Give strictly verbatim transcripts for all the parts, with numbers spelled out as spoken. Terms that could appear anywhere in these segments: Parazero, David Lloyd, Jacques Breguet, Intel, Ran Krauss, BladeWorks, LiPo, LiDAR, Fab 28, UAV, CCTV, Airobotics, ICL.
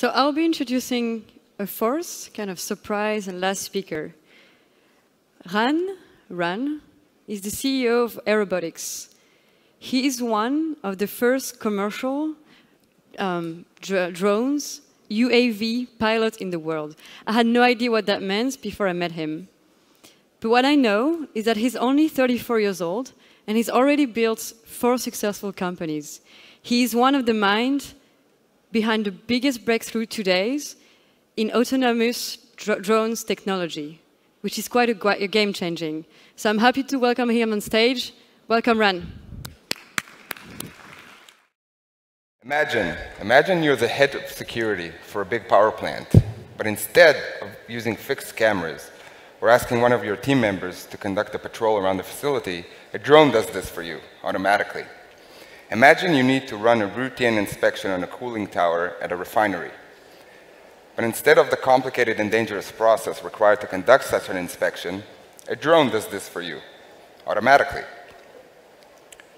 So I'll be introducing a fourth kind of surprise and last speaker. Ran, Ran is the C E O of Airobotics. He is one of the first commercial um, dr drones, U A V pilot in the world. I had no idea what that meant before I met him. But what I know is that he's only thirty-four years old, and he's already built four successful companies. He is one of the minds behind the biggest breakthrough today in autonomous dr drones technology, which is quite a, a game-changing. So I'm happy to welcome him on stage. Welcome, Ran. Imagine, imagine you're the head of security for a big power plant, but instead of using fixed cameras or asking one of your team members to conduct a patrol around the facility, a drone does this for you automatically. Imagine you need to run a routine inspection on a cooling tower at a refinery. But instead of the complicated and dangerous process required to conduct such an inspection, a drone does this for you automatically.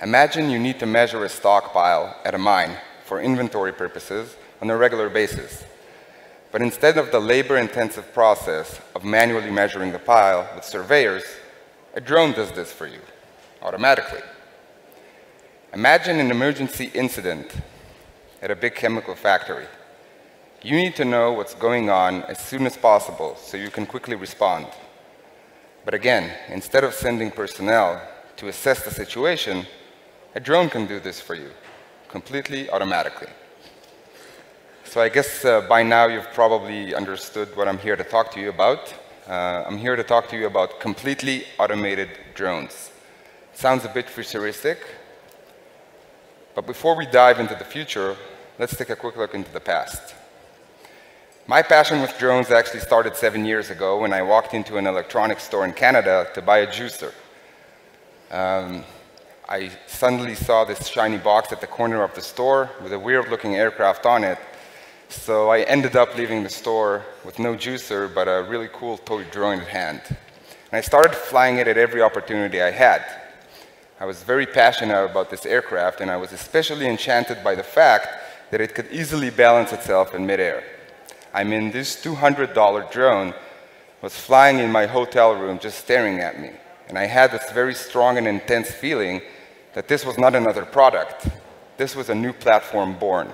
Imagine you need to measure a stockpile at a mine for inventory purposes on a regular basis. But instead of the labor-intensive process of manually measuring the pile with surveyors, a drone does this for you, automatically. Imagine an emergency incident at a big chemical factory. You need to know what's going on as soon as possible so you can quickly respond. But again, instead of sending personnel to assess the situation, a drone can do this for you, completely automatically. So I guess uh, by now you've probably understood what I'm here to talk to you about. Uh, I'm here to talk to you about completely automated drones. It sounds a bit futuristic, but before we dive into the future, let's take a quick look into the past. My passion with drones actually started seven years ago when I walked into an electronics store in Canada to buy a juicer. Um, I suddenly saw this shiny box at the corner of the store with a weird-looking aircraft on it, so I ended up leaving the store with no juicer but a really cool toy drone at hand. And I started flying it at every opportunity I had. I was very passionate about this aircraft, and I was especially enchanted by the fact that it could easily balance itself in midair. I mean, this two hundred dollar drone was flying in my hotel room just staring at me. And I had this very strong and intense feeling that this was not another product. This was a new platform born.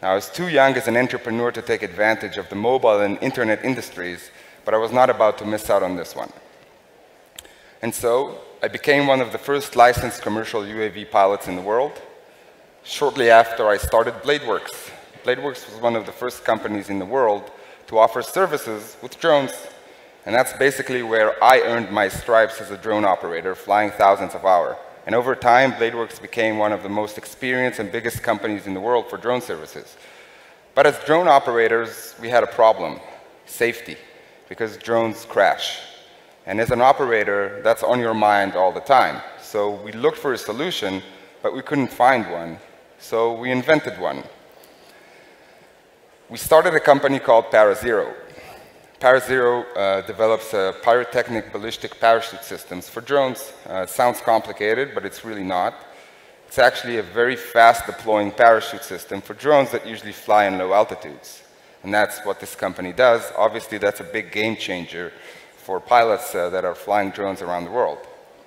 Now, I was too young as an entrepreneur to take advantage of the mobile and internet industries, but I was not about to miss out on this one. And so, I became one of the first licensed commercial U A V pilots in the world. Shortly after, I started BladeWorks. BladeWorks was one of the first companies in the world to offer services with drones. And that's basically where I earned my stripes as a drone operator, flying thousands of hours. And over time, BladeWorks became one of the most experienced and biggest companies in the world for drone services. But as drone operators, we had a problem, safety, because drones crash. And as an operator, that's on your mind all the time. So we looked for a solution, but we couldn't find one. So we invented one. We started a company called Parazero. Parazero uh, develops uh, pyrotechnic ballistic parachute systems for drones. Uh, it sounds complicated, but it's really not. It's actually a very fast deploying parachute system for drones that usually fly in low altitudes. And that's what this company does. Obviously, that's a big game changer for pilots uh, that are flying drones around the world.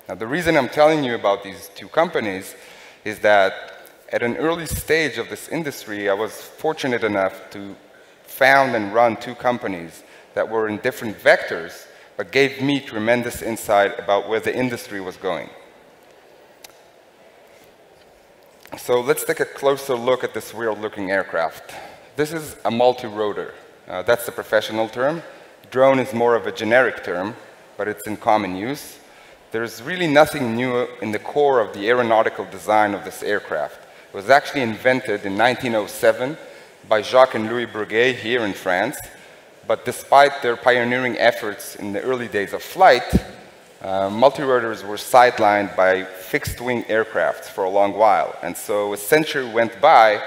Now, the reason I'm telling you about these two companies is that at an early stage of this industry, I was fortunate enough to found and run two companies that were in different vectors, but gave me tremendous insight about where the industry was going. So let's take a closer look at this weird-looking aircraft. This is a multi-rotor. Uh, that's the professional term. Drone is more of a generic term, but it's in common use. There's really nothing new in the core of the aeronautical design of this aircraft. It was actually invented in nineteen oh seven by Jacques and Louis Breguet here in France. But despite their pioneering efforts in the early days of flight, uh, multirotors were sidelined by fixed-wing aircraft for a long while. And so a century went by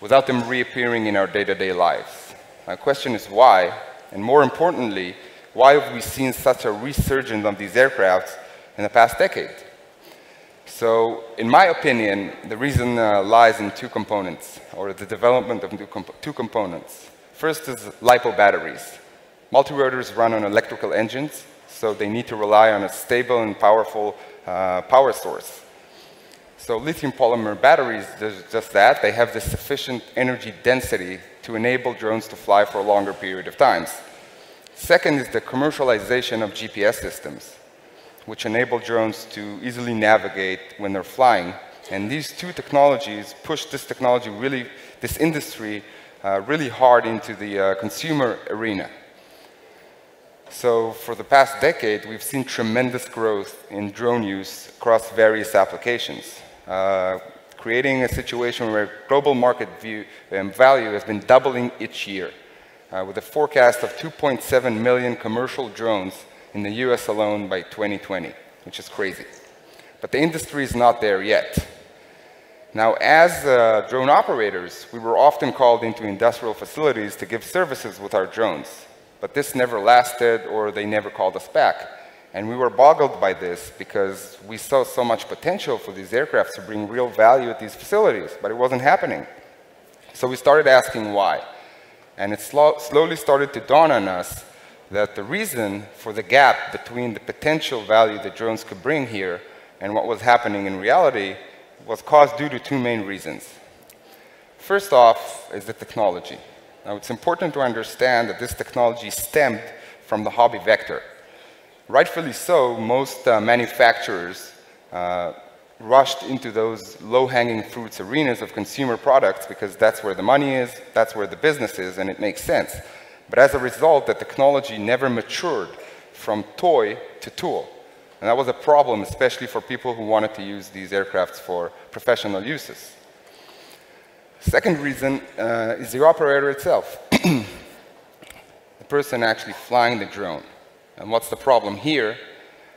without them reappearing in our day-to-day lives. My question is why, and more importantly, why have we seen such a resurgence of these aircraft in the past decade? So, in my opinion, the reason uh, lies in two components, or the development of two, comp two components. First is LiPo batteries. Multirotors run on electrical engines, so they need to rely on a stable and powerful uh, power source. So lithium polymer batteries do just that. They have the sufficient energy density to enable drones to fly for a longer period of time. Second is the commercialization of G P S systems, which enable drones to easily navigate when they're flying. And these two technologies push this technology really, this industry, uh, really hard into the uh, consumer arena. So for the past decade, we've seen tremendous growth in drone use across various applications, uh, creating a situation where global market view, um, value has been doubling each year, uh, with a forecast of two point seven million commercial drones in the U S alone by twenty twenty, which is crazy. But the industry is not there yet. Now, as uh, drone operators, we were often called into industrial facilities to give services with our drones. But this never lasted, or they never called us back. And we were boggled by this because we saw so much potential for these aircrafts to bring real value at these facilities, but it wasn't happening. So we started asking why. And it sl slowly started to dawn on us that the reason for the gap between the potential value that drones could bring here and what was happening in reality was caused due to two main reasons. First off is the technology. Now, it's important to understand that this technology stemmed from the hobby vector. Rightfully so, most uh, manufacturers uh, rushed into those low-hanging fruits arenas of consumer products because that's where the money is, that's where the business is, and it makes sense. But as a result, the technology never matured from toy to tool. And that was a problem, especially for people who wanted to use these aircrafts for professional uses. Second reason uh, is the operator itself, the person actually flying the drone. And what's the problem here?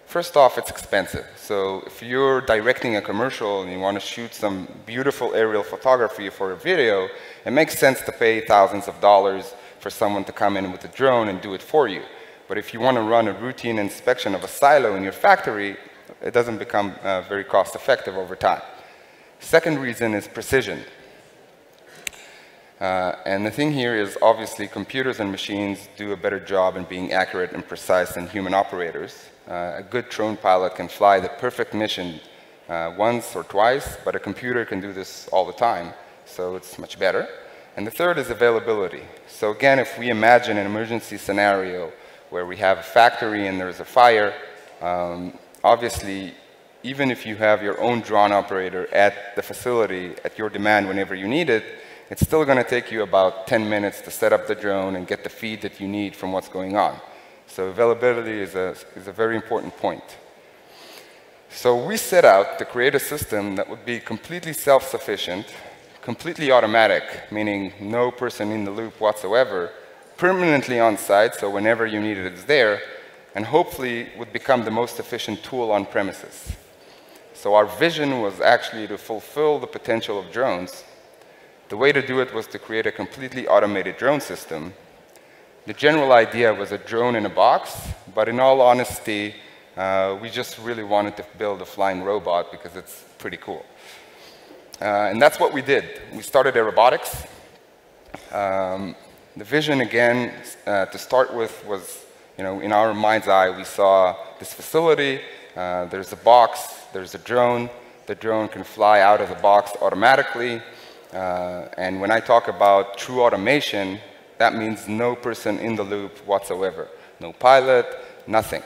First off, it's expensive. So if you're directing a commercial and you want to shoot some beautiful aerial photography for a video, it makes sense to pay thousands of dollars for someone to come in with a drone and do it for you. But if you want to run a routine inspection of a silo in your factory, it doesn't become uh, very cost effective over time. Second reason is precision. Uh, and the thing here is, obviously, computers and machines do a better job in being accurate and precise than human operators. Uh, a good drone pilot can fly the perfect mission uh, once or twice, but a computer can do this all the time, so it's much better. And the third is availability. So again, if we imagine an emergency scenario where we have a factory and there's a fire, um, obviously, even if you have your own drone operator at the facility at your demand whenever you need it, it's still going to take you about ten minutes to set up the drone and get the feed that you need from what's going on. So availability is a, is a very important point. So we set out to create a system that would be completely self-sufficient, completely automatic, meaning no person in the loop whatsoever, permanently on site, so whenever you need it, it's there, and hopefully would become the most efficient tool on premises. So our vision was actually to fulfill the potential of drones. The way to do it was to create a completely automated drone system. The general idea was a drone in a box, but in all honesty, uh, we just really wanted to build a flying robot because it's pretty cool. Uh, and that's what we did. We started Airobotics. Um, the vision, again, uh, to start with was, you know, in our mind's eye, we saw this facility. Uh, there's a box. There's a drone. The drone can fly out of the box automatically. Uh, and when I talk about true automation, that means no person in the loop whatsoever. No pilot, nothing.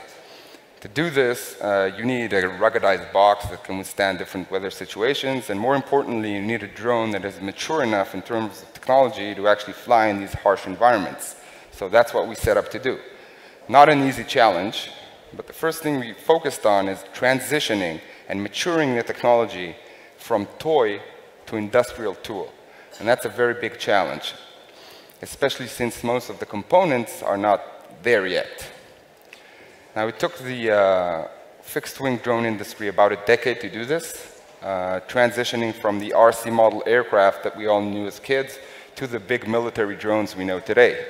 To do this, uh, you need a ruggedized box that can withstand different weather situations, and more importantly, you need a drone that is mature enough in terms of technology to actually fly in these harsh environments. So that's what we set up to do. Not an easy challenge, but the first thing we focused on is transitioning and maturing the technology from toy to industrial tool. And that's a very big challenge, especially since most of the components are not there yet. Now, it took the uh, fixed-wing drone industry about a decade to do this, uh, transitioning from the R C model aircraft that we all knew as kids to the big military drones we know today.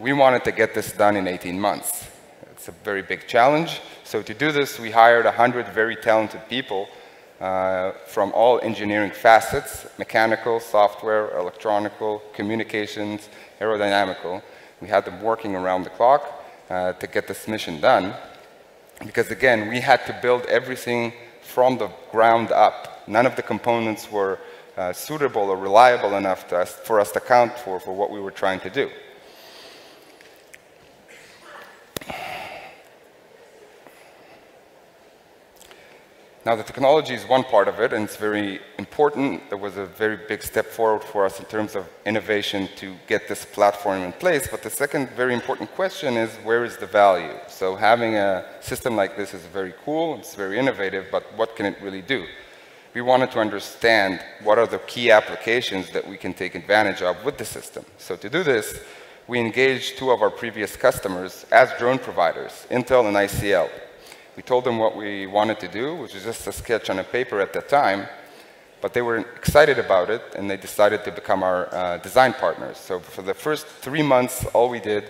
We wanted to get this done in eighteen months. It's a very big challenge. So to do this, we hired one hundred very talented people uh, from all engineering facets, mechanical, software, electronical, communications, aerodynamical. We had them working around the clock uh, to get this mission done, because again, we had to build everything from the ground up. None of the components were uh, suitable or reliable enough to us, for us to account for, for what we were trying to do. Now, the technology is one part of it, and it's very important. It was a very big step forward for us in terms of innovation to get this platform in place. But the second very important question is, where is the value? So having a system like this is very cool, it's very innovative, but what can it really do? We wanted to understand what are the key applications that we can take advantage of with the system. So to do this, we engaged two of our previous customers as drone providers, Intel and I C L. We told them what we wanted to do, which was just a sketch on a paper at the time, but they were excited about it, and they decided to become our uh, design partners. So for the first three months, all we did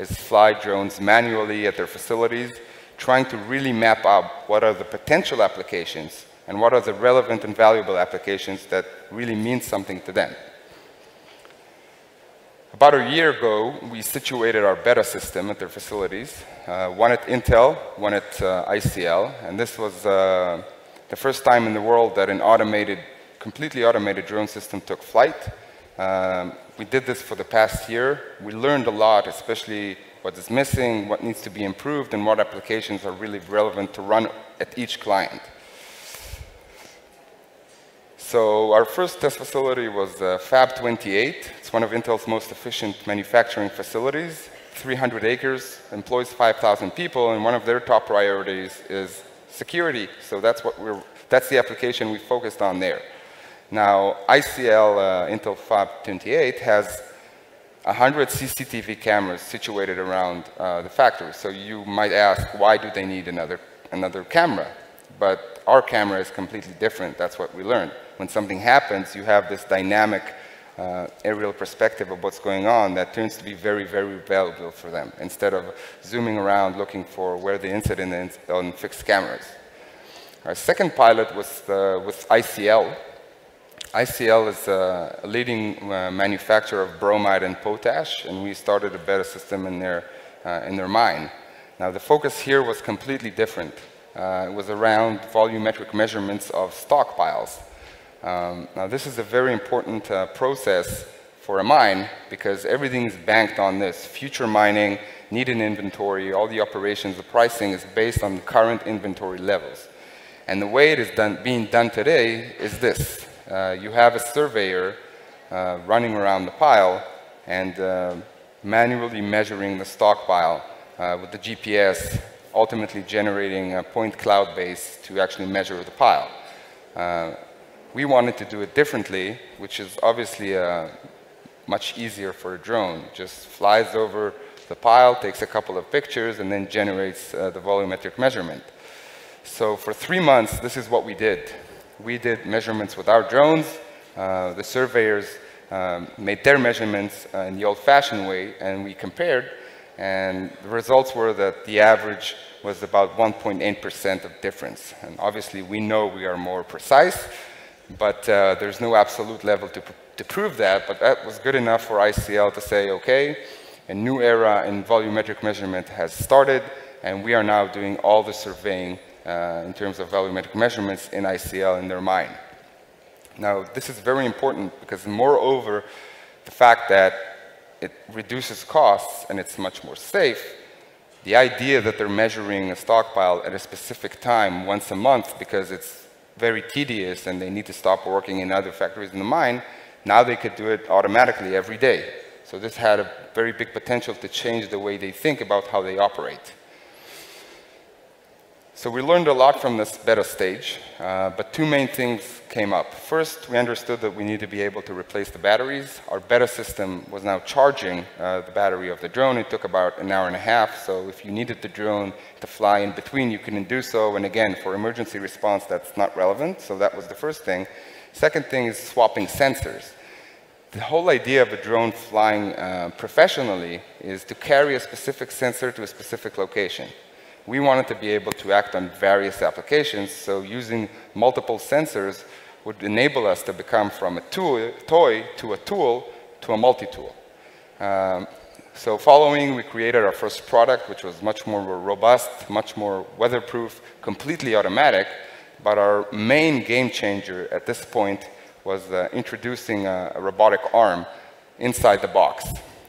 is fly drones manually at their facilities, trying to really map out what are the potential applications and what are the relevant and valuable applications that really mean something to them. About a year ago, we situated our beta system at their facilities, uh, one at Intel, one at uh, I C L, and this was uh, the first time in the world that an automated, completely automated drone system took flight. Um, we did this for the past year. We learned a lot, especially what is missing, what needs to be improved, and what applications are really relevant to run at each client. So our first test facility was uh, Fab twenty-eight. It's one of Intel's most efficient manufacturing facilities, three hundred acres, employs five thousand people, and one of their top priorities is security. So that's, what we're, that's the application we focused on there. Now, I C L, uh, Intel Fab twenty-eight, has one hundred C C T V cameras situated around uh, the factory. So you might ask, why do they need another, another camera? But our camera is completely different. That's what we learned. When something happens, you have this dynamic uh, aerial perspective of what's going on that turns to be very, very valuable for them, instead of zooming around looking for where the incident is on fixed cameras. Our second pilot was uh, with I C L. I C L is a leading uh, manufacturer of bromide and potash, and we started a beta system in their, uh, in their mine. Now, the focus here was completely different. Uh, it was around volumetric measurements of stockpiles. Um, now, this is a very important uh, process for a mine, because everything is banked on this. Future mining, needed inventory, all the operations, the pricing is based on the current inventory levels. And the way it is done, being done today is this. Uh, you have a surveyor uh, running around the pile and uh, manually measuring the stockpile uh, with the G P S, ultimately generating a point cloud base to actually measure the pile. Uh, we wanted to do it differently, which is obviously uh, much easier for a drone. Just flies over the pile, takes a couple of pictures, and then generates uh, the volumetric measurement. So for three months, this is what we did. We did measurements with our drones. Uh, the surveyors um, made their measurements uh, in the old-fashioned way, and we compared. And the results were that the average was about one point eight percent of difference. And obviously, we know we are more precise, but uh, there's no absolute level to, pr to prove that. But that was good enough for I C L to say, OK, a new era in volumetric measurement has started, and we are now doing all the surveying uh, in terms of volumetric measurements in I C L in their mine. Now, this is very important, because moreover, the fact that it reduces costs, and it's much more safe. The idea that they're measuring a stockpile at a specific time once a month, because it's very tedious and they need to stop working in other factories in the mine, now they could do it automatically every day. So this had a very big potential to change the way they think about how they operate. So we learned a lot from this beta stage, uh, but two main things came up. First, we understood that we need to be able to replace the batteries. Our beta system was now charging uh, the battery of the drone. It took about an hour and a half, so if you needed the drone to fly in between, you couldn't do so. And again, for emergency response, that's not relevant, so that was the first thing. Second thing is swapping sensors. The whole idea of a drone flying uh, professionally is to carry a specific sensor to a specific location. we wanted to be able to act on various applications, so using multiple sensors would enable us to become from a tool, toy to a tool to a multi-tool. Um, so following, we created our first product, which was much more robust, much more weatherproof, completely automatic. But our main game changer at this point was uh, introducing a, a robotic arm inside the box.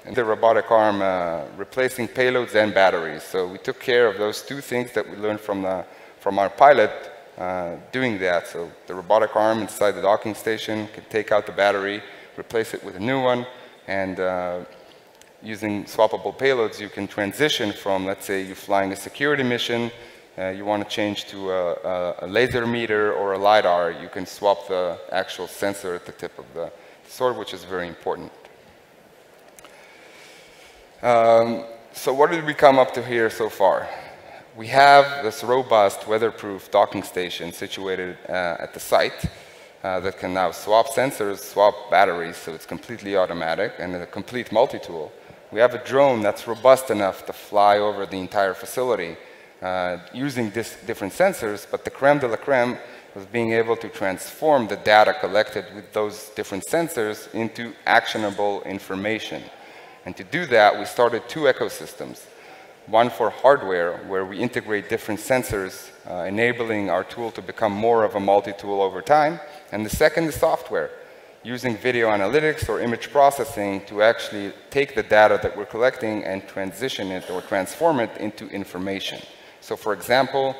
And the robotic arm uh, replacing payloads and batteries. So we took care of those two things that we learned from, the, from our pilot uh, doing that. So the robotic arm inside the docking station could take out the battery, replace it with a new one, and uh, using swappable payloads, you can transition from, let's say, you're flying a security mission. Uh, you want to change to a, a laser meter or a LiDAR, you can swap the actual sensor at the tip of the sword, which is very important. Um, so what did we come up to here so far? We have this robust, weatherproof docking station situated uh, at the site uh, that can now swap sensors, swap batteries, so it's completely automatic and a complete multi-tool. We have a drone that's robust enough to fly over the entire facility. Uh, using this different sensors, but the creme de la creme was being able to transform the data collected with those different sensors into actionable information. And to do that, we started two ecosystems. One for hardware, where we integrate different sensors, uh, enabling our tool to become more of a multi-tool over time. And the second is software, using video analytics or image processing to actually take the data that we're collecting and transition it or transform it into information. So for example,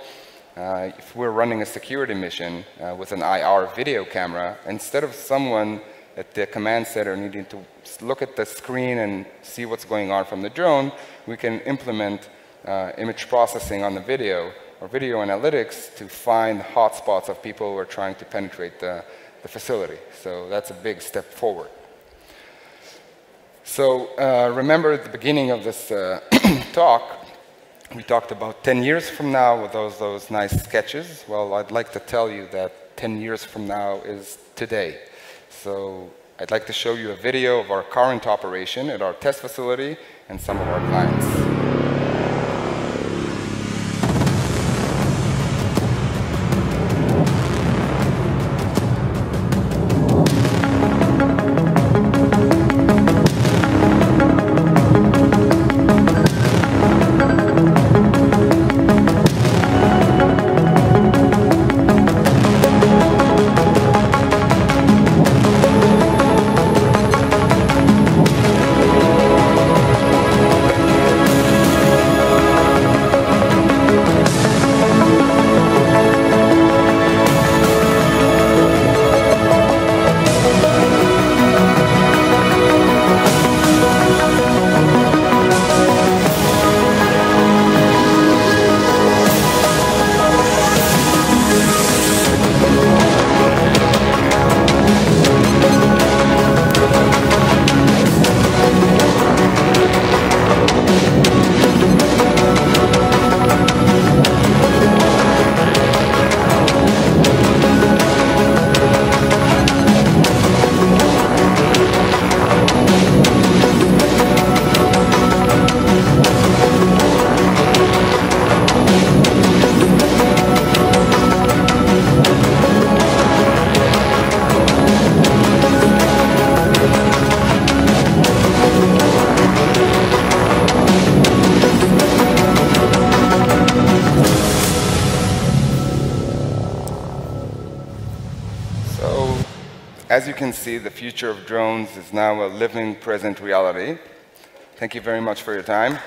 uh, if we're running a security mission uh, with an I R video camera, instead of someone at the command center needing to look at the screen and see what's going on from the drone, we can implement uh, image processing on the video or video analytics to find hotspots of people who are trying to penetrate the, the facility. So that's a big step forward. So uh, remember at the beginning of this uh, talk, we talked about ten years from now with those, those nice sketches. Well, I'd like to tell you that ten years from now is today. So I'd like to show you a video of our current operation at our test facility and some of our clients. As you can see, the future of drones is now a living, present reality. Thank you very much for your time.